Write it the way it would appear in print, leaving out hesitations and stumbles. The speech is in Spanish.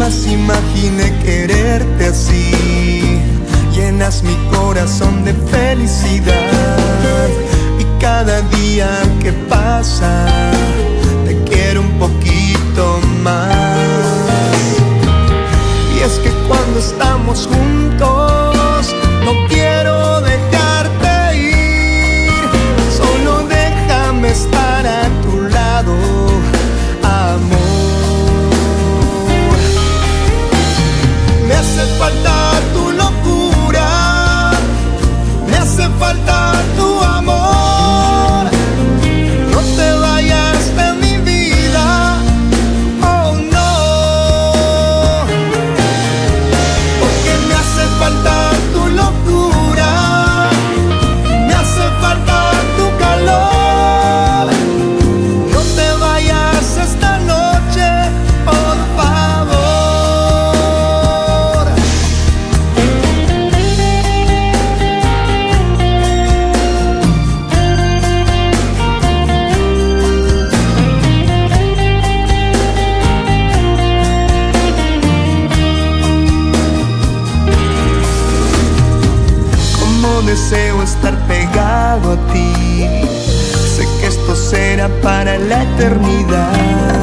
jamás imaginé quererte así. Llenas mi corazón de felicidad y cada día que pasa te quiero un poquito más. Y es que cuando estamos juntos no quiero dejarte ir, solo déjame estar a tu lado, amor. Me hace falta tu locura, me hace falta tu amor. No te vayas de mi vida, oh no, porque me hace falta tu locura, me hace falta tu calor. No te vayas esta noche, por favor. Como deseo estar pegado a ti, sé que esto será para la eternidad.